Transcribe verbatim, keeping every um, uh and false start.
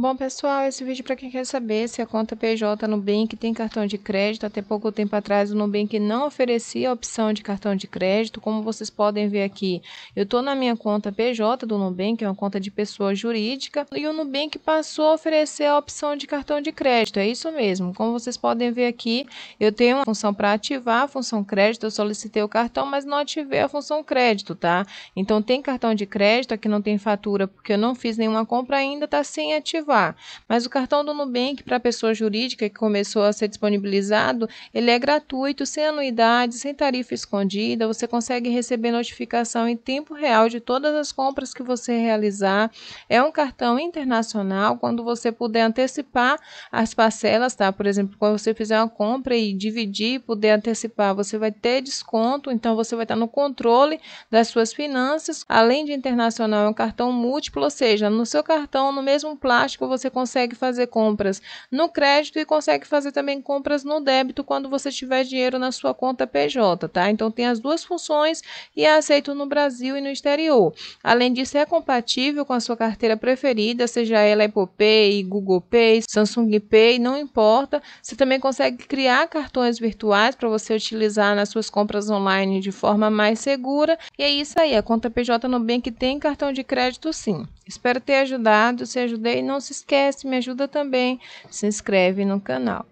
Bom, pessoal, esse vídeo para quem quer saber se a conta P J Nubank tem cartão de crédito. Até pouco tempo atrás o Nubank não oferecia a opção de cartão de crédito. Como vocês podem ver aqui, eu estou na minha conta P J do Nubank, é uma conta de pessoa jurídica, e o Nubank passou a oferecer a opção de cartão de crédito, é isso mesmo. Como vocês podem ver aqui, eu tenho uma função para ativar, a função crédito, eu solicitei o cartão, mas não ativei a função crédito, tá? Então tem cartão de crédito, aqui não tem fatura porque eu não fiz nenhuma compra ainda, está sem ativar. Mas o cartão do Nubank para pessoa jurídica, que começou a ser disponibilizado, ele é gratuito, sem anuidade, sem tarifa escondida. Você consegue receber notificação em tempo real de todas as compras que você realizar. É um cartão internacional. Quando você puder antecipar as parcelas, tá? Por exemplo, quando você fizer uma compra e dividir, puder antecipar, você vai ter desconto. Então você vai estar no controle das suas finanças. Além de internacional, é um cartão múltiplo, ou seja, no seu cartão, no mesmo plástico, você consegue fazer compras no crédito e consegue fazer também compras no débito quando você tiver dinheiro na sua conta P J, tá? Então tem as duas funções e é aceito no Brasil e no exterior. Além disso, é compatível com a sua carteira preferida, seja ela Apple Pay, Google Pay, Samsung Pay, não importa. Você também consegue criar cartões virtuais para você utilizar nas suas compras online de forma mais segura. E é isso aí, a conta P J Nubank tem cartão de crédito sim. Espero ter ajudado, se ajudei, não se esquece, me ajuda também, se inscreve no canal.